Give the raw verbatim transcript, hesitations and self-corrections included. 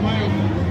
Money.